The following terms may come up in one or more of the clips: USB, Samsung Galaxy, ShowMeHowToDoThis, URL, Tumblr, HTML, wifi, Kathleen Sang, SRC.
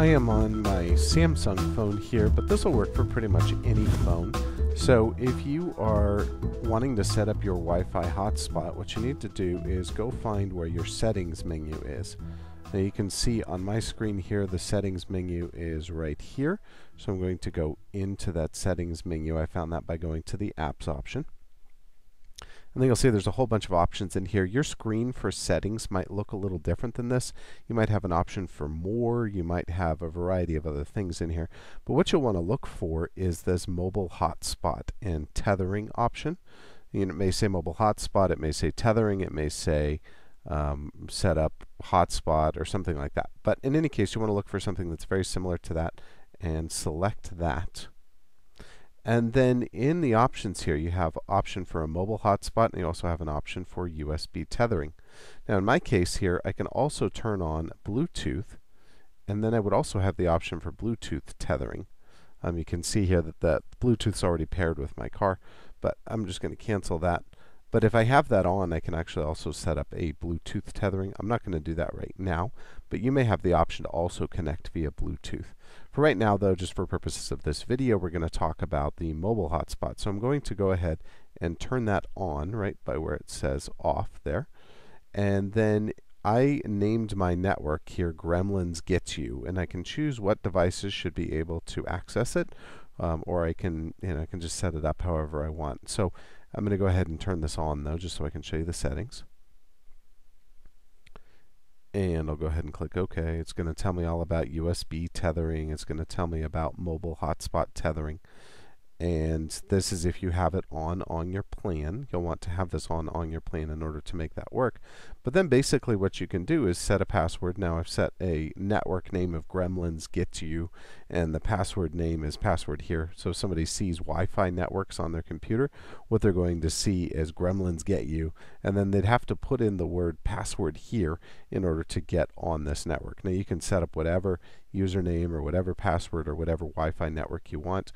I am on my Samsung phone here, but this will work for pretty much any phone. So if you are wanting to set up your Wi-Fi hotspot, what you need to do is go find where your settings menu is. Now you can see on my screen here the settings menu is right here. So I'm going to go into that settings menu. I found that by going to the apps option. And then you'll see there's a whole bunch of options in here. Your screen for settings might look a little different than this. You might have an option for more. You might have a variety of other things in here. But what you'll want to look for is this mobile hotspot and tethering option. And it may say mobile hotspot. It may say tethering. It may say set up hotspot or something like that. But in any case, you want to look for something that's very similar to that and select that. And then in the options here, you have option for a mobile hotspot, and you also have an option for USB tethering. Now in my case here, I can also turn on Bluetooth, and then I would also have the option for Bluetooth tethering. You can see here that the Bluetooth's already paired with my car, but I'm just going to cancel that. But if I have that on, I can actually also set up a Bluetooth tethering. I'm not going to do that right now, but you may have the option to also connect via Bluetooth. For right now, though, just for purposes of this video, we're going to talk about the mobile hotspot. So I'm going to go ahead and turn that on right by where it says off there. And then I named my network here Gremlins Get You, and I can choose what devices should be able to access it, or I can just set it up however I want. So I'm going to go ahead and turn this on though, just so I can show you the settings. And I'll go ahead and click OK. It's going to tell me all about USB tethering. It's going to tell me about mobile hotspot tethering. And this is if you have it on your plan. You'll want to have this on your plan in order to make that work. But then basically what you can do is set a password. Now I've set a network name of Gremlins Get You, and the password name is password here. So if somebody sees Wi-Fi networks on their computer, what they're going to see is Gremlins Get You, and then they'd have to put in the word password here in order to get on this network. Now you can set up whatever username or whatever password or whatever Wi-Fi network you want.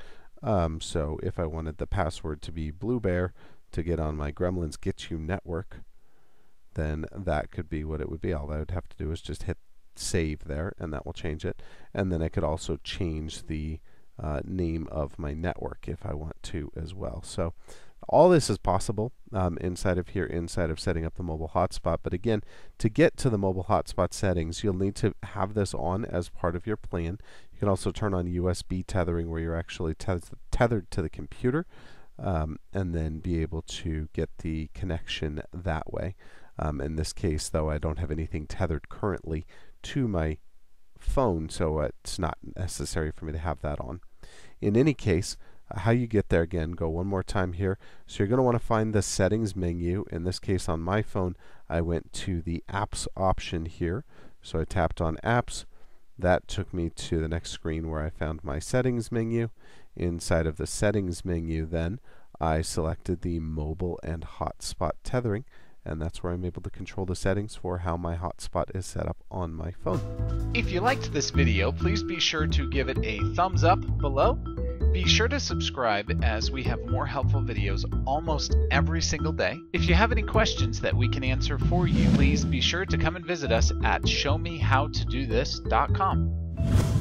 So if I wanted the password to be Blue Bear to get on my Gremlins Get You network, then that could be what it would be. All I would have to do is just hit save there, and that will change it. And then I could also change the name of my network if I want to as well. So all this is possible inside of here, inside of setting up the mobile hotspot. But again, to get to the mobile hotspot settings, you'll need to have this on as part of your plan. You can also turn on USB tethering where you're actually tethered to the computer, and then be able to get the connection that way. In this case, though, I don't have anything tethered currently to my phone, so it's not necessary for me to have that on. In any case, how you get there, again, go one more time here. So you're going to want to find the settings menu. In this case, on my phone, I went to the apps option here. So I tapped on apps. That took me to the next screen where I found my settings menu. Inside of the settings menu, then, I selected the mobile and hotspot tethering. And that's where I'm able to control the settings for how my hotspot is set up on my phone. If you liked this video, please be sure to give it a thumbs up below. Be sure to subscribe, as we have more helpful videos almost every single day. If you have any questions that we can answer for you, please be sure to come and visit us at ShowMeHowToDoThis.com.